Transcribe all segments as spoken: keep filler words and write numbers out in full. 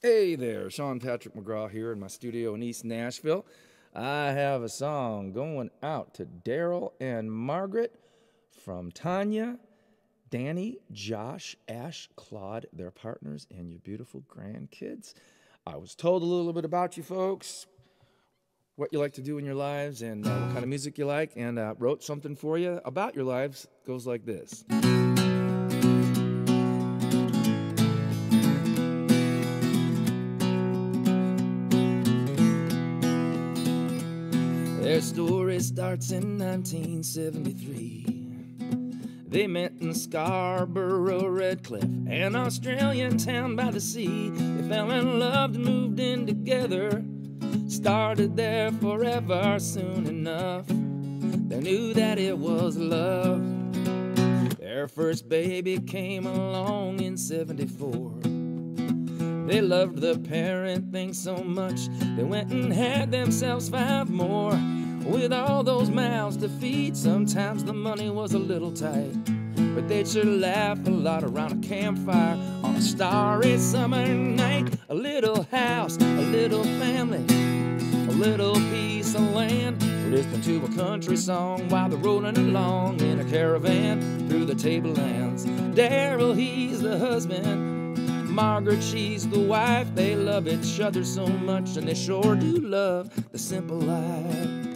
Hey there, Sean Patrick McGraw here in my studio in East Nashville. I have a song going out to Daryl and Margaret from Tanya, Danny, Josh, Ash, Claude, their partners, and your beautiful grandkids. I was told a little bit about you folks, what you like to do in your lives, and uh, what kind of music you like, and uh, wrote something for you about your lives. It goes like this. Their story starts in nineteen seventy-three. They met in Scarborough, Redcliffe, an Australian town by the sea. They fell in love and moved in together. Started there forever soon enough. They knew that it was love. Their first baby came along in seventy-four. They loved the parent thing so much, they went and had themselves five more. With all those mouths to feed, sometimes the money was a little tight, but they'd sure laugh a lot around a campfire on a starry summer night. A little house, a little family, a little piece of land. Listen to a country song while they're rolling along in a caravan through the tablelands. Daryl, he's the husband. Margaret, she's the wife. They love each other so much, and they sure do love the simple life.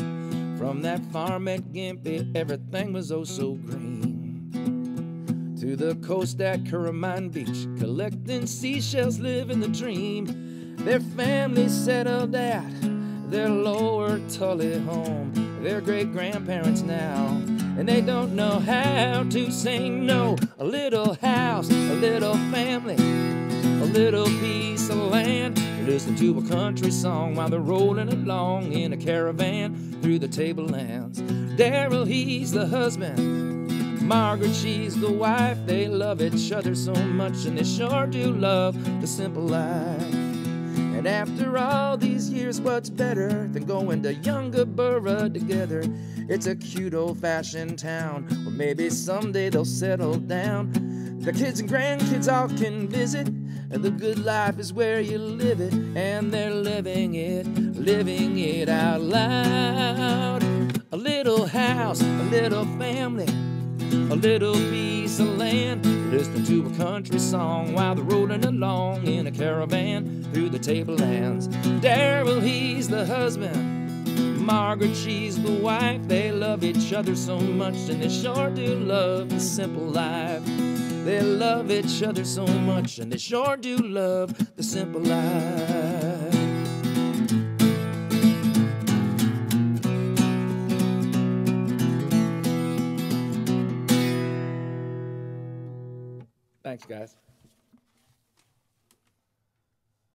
From that farm at Gympie, everything was oh so green, to the coast at Kurrimine Beach, collecting seashells, living the dream. Their family settled at their Lower Tully home, their great-grandparents now, and they don't know how to say no. A little house, a little family, a little piece of land. Listen to a country song while they're rolling along in a caravan through the tablelands. Daryl, he's the husband. Margaret, she's the wife. They love each other so much, and they sure do love the simple life. And after all these years, what's better than going to Yungaburra together? It's a cute old-fashioned town where maybe someday they'll settle down. The kids and grandkids all can visit, and the good life is where you live it, and they're living it, living it out loud. A little house, a little family, a little piece of land. Listen to a country song while they're rolling along in a caravan through the tablelands. Daryl, he's the husband. Margaret, she's the wife. They love each other so much, and they sure do love the simple life. They love each other so much, and they sure do love the simple life. Thanks, guys.